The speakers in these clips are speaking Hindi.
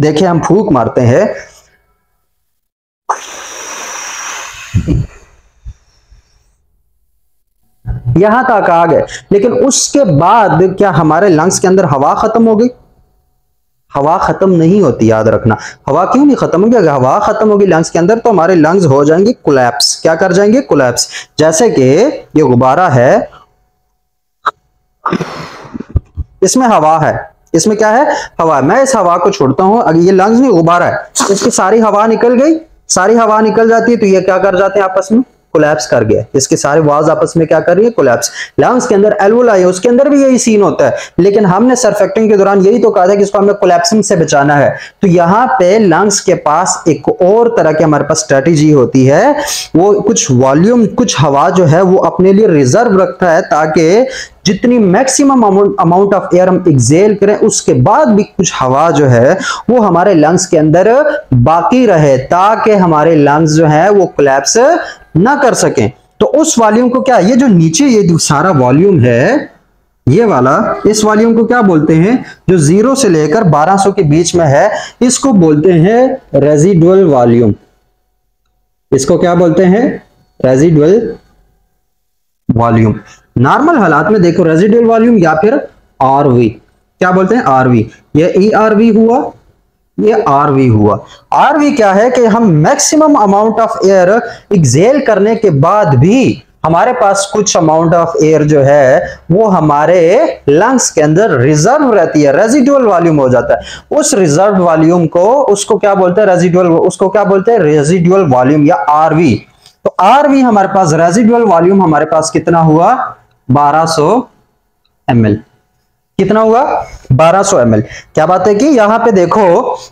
देखिए हम फूंक मारते हैं, यहां तक आ गए, लेकिन उसके बाद क्या हमारे लंग्स के अंदर हवा खत्म हो गई? हवा खत्म नहीं होती, याद रखना। हवा क्यों नहीं खत्म होगी? अगर हवा खत्म होगी लंग्स के अंदर तो हमारे लंग्स हो जाएंगे कोलैप्स। क्या कर जाएंगे? कोलैप्स। जैसे कि ये गुब्बारा है, इसमें हवा है, इसमें क्या है? हवा। मैं इस हवा को छोड़ता हूं, अगर ये लंग्स नहीं, गुब्बारा है, इसकी सारी हवा निकल गई, सारी हवा निकल जाती है तो ये क्या कर जाते हैं? आपस में कोलैप्स कर गया। इसके सारे वाज आपस में क्या कर रही है? कोलैप्स। लंग्स के अंदर एल्वोलाई है, उसके अंदर भी यही सीन होता है, लेकिन हमने सर्फेक्टिंग के दौरान यही तो कहा था कि इसको हमें कोलैप्सिंग से बचाना है। तो यहाँ पे लंग्स के पास एक और तरह की हमारे पास स्ट्रेटेजी होती है, वो कुछ वॉल्यूम, कुछ हवा जो है वो अपने लिए रिजर्व रखता है, ताकि जितनी मैक्सिमम अमाउंट ऑफ एयर हम एक्सेल करें उसके बाद भी कुछ हवा जो है वो हमारे लंग्स के अंदर बाकी रहे, ताकि हमारे लंग्स जो है वो कोलैप्स ना कर सकें। तो उस वॉल्यूम को क्या, ये जो नीचे ये सारा वॉल्यूम है ये वाला, इस वॉल्यूम को क्या बोलते हैं? जो 0 से लेकर 1200 के बीच में है, इसको बोलते हैं रेजिडुअल वॉल्यूम। इसको क्या बोलते हैं? Residual volume. नॉर्मल हालात में देखो रेजिडुअल वॉल्यूम या फिर आरवी, क्या बोलते हैं? आरवी। ये ईआरवी हुआ, ये आरवी हुआ। आरवी क्या है कि हम maximum amount of air exhale करने के बाद भी हमारे पास कुछ अमाउंट ऑफ एयर जो है वो हमारे लंग्स के अंदर रिजर्व रहती है, रेजिडुअल वॉल्यूम हो जाता है। उस रिजर्व वॉल्यूम को, उसको क्या बोलते हैं? रेजिडुअल। उसको क्या बोलते हैं? रेजिडुअल वॉल्यूम या आरवी। तो आरवी हमारे पास, रेजिडुअल वॉल्यूम हमारे पास कितना हुआ? 1200 ml। कितना हुआ? 1200 ml। क्या बात है कि यहाँ पे देखो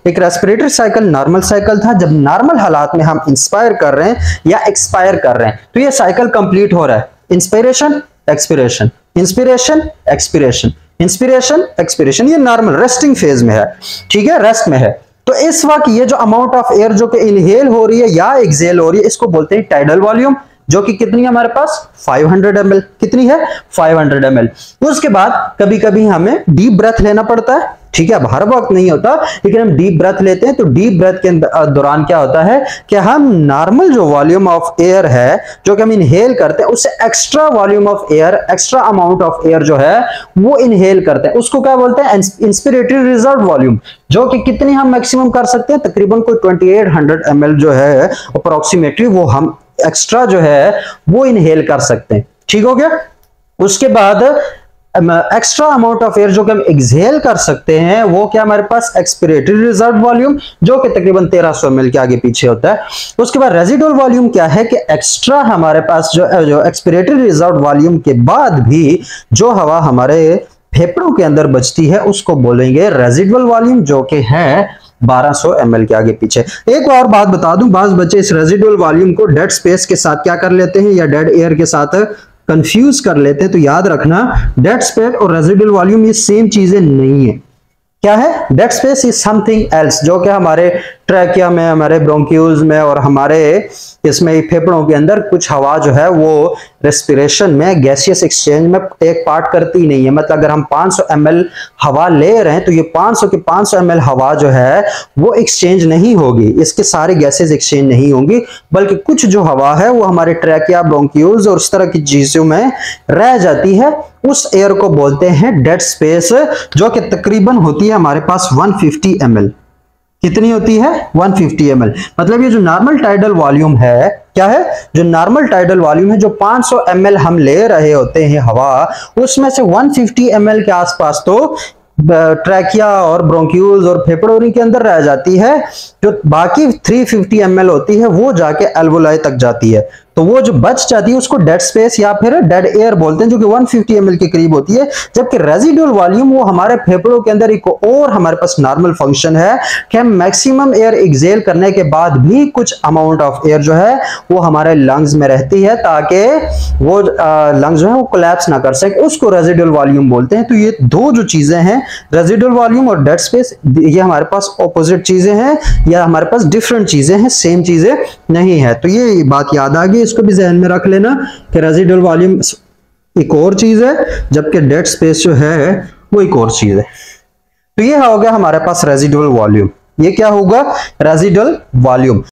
एक रेस्पिरेटरी साइकिल नॉर्मल साइकिल था, जब नॉर्मल हालात में हम इंस्पायर कर रहे हैं या एक्सपायर कर रहे हैं तो ये साइकिल कंप्लीट हो रहा है। Inspiration expiration, inspiration expiration, inspiration expiration, ये नॉर्मल रेस्टिंग फेज में है, ठीक है, रेस्ट में है। तो इस वक्त ये जो अमाउंट ऑफ एयर जो कि इनहेल हो रही है या एक्सहेल हो रही है, इसको बोलते हैं टाइडल वॉल्यूम, जो कि कितनी है हमारे पास? 500 ml। कितनी है? 500 ml। उसके बाद कभी कभी हमें डीप ब्रेथ लेना पड़ता है, ठीक है, अब हर वक्त नहीं होता, लेकिन हम डीप ब्रेथ लेते हैं। तो डीप ब्रेथ के दौरान क्या होता है कि हम नॉर्मल जो वॉल्यूम ऑफ एयर है जो कि हम इनहेल करते हैं उससे extra volume of air, extra amount of air जो है वो इनहेल करते हैं, उसको क्या बोलते हैं? इंस्पिरेटरी रिजर्व वॉल्यूम, जो कि कितनी हम मैक्सिमम कर सकते हैं? तकरीबन कोई 2800 ml जो है अप्रोक्सीमेटली वो हम एक्स्ट्रा जो है वो इनहेल कर सकते हैं, ठीक हो गया। उसके बाद एक्स्ट्रा अमाउंट ऑफ एयर जो कि हम एक्सहेल कर सकते हैं वो क्या हमारे पास? एक्सपिरेटरी रिजर्व वॉल्यूम, जो कि तकरीबन 1300 ml के आगे पीछे होता है। उसके बाद रेजिडुअल वॉल्यूम क्या है कि एक्स्ट्रा हमारे पास जो एक्सपिरेटरी रिजर्व वॉल्यूम के बाद भी जो हवा हमारे फेफड़ों के अंदर बचती है उसको बोलेंगे रेजिडुअल वॉल्यूम, जो कि है 1200 ml के आगे पीछे। एक और बात बता दूं, बास बच्चे इस रेजिडुअल वॉल्यूम को डेड स्पेस के साथ क्या कर लेते हैं या डेड एयर के साथ कंफ्यूज कर लेते हैं, तो याद रखना डेड स्पेस और रेजिडुअल वॉल्यूम ये सेम चीजें नहीं है। क्या है? Dead space is something else, जो कि हमारे ट्रैकिया में, हमारे ब्रोंक्यूज में और हमारे इसमें फेफड़ों के अंदर कुछ हवा जो है वो रेस्पिरेशन में, गैसियस एक्सचेंज में टेक पार्ट करती नहीं है। मतलब अगर हम 500 ml हवा ले रहे हैं तो ये 500 ml हवा जो है वो एक्सचेंज नहीं होगी, इसके सारे गैसेज एक्सचेंज नहीं होंगी, बल्कि कुछ जो हवा है वो हमारे ट्रैकिया, ब्रोंक्यूज और उस तरह की चीजों में रह जाती है। उस एयर को बोलते हैं डेड स्पेस, जो कि तकरीबन होती है हमारे पास 150 ml। कितनी होती है? 150 ml। मतलब ये जो नॉर्मल टाइडल वॉल्यूम है, क्या है? जो नॉर्मल टाइडल वॉल्यूम है, जो 500 ml हम ले रहे होते हैं हवा, उसमें से 150 ml के आसपास तो ट्रैकिया और ब्रोंक्यूल्स और फेफड़ों के अंदर रह जाती है, जो बाकी 350 ml होती है वो जाके एल्वोलाई तक जाती है। तो वो जो बच जाती है उसको डेड स्पेस या फिर डेड एयर बोलते हैं, जो कि 150 ml के करीब होती है। जबकि रेजिडुअल वॉल्यूम वो हमारे फेफड़ों के अंदर एक और हमारे पास नॉर्मल फंक्शन है कि हम मैक्सिमम एयर एक्सहेल करने के बाद भी कुछ अमाउंट ऑफ एयर जो है वो हमारे लंग्स में रहती है, ताकि वो लंग्स जो है वो कोलैप्स ना कर सके, उसको रेजिडुअल वॉल्यूम बोलते हैं। तो ये दो जो चीजें हैं, रेजिडुअल वॉल्यूम और डेड स्पेस, ये हमारे पास ऑपोजिट चीजें हैं या हमारे पास डिफरेंट चीजें हैं, सेम चीजें नहीं है। तो ये बात याद आ गई, इसको भी ध्यान में रख लेना कि रेजिडुअल वॉल्यूम एक और चीज है जबकि डेड स्पेस जो है वो एक और चीज है। तो ये हो गया हमारे पास रेजिडुअल वॉल्यूम। ये क्या होगा रेजिडुअल वॉल्यूम।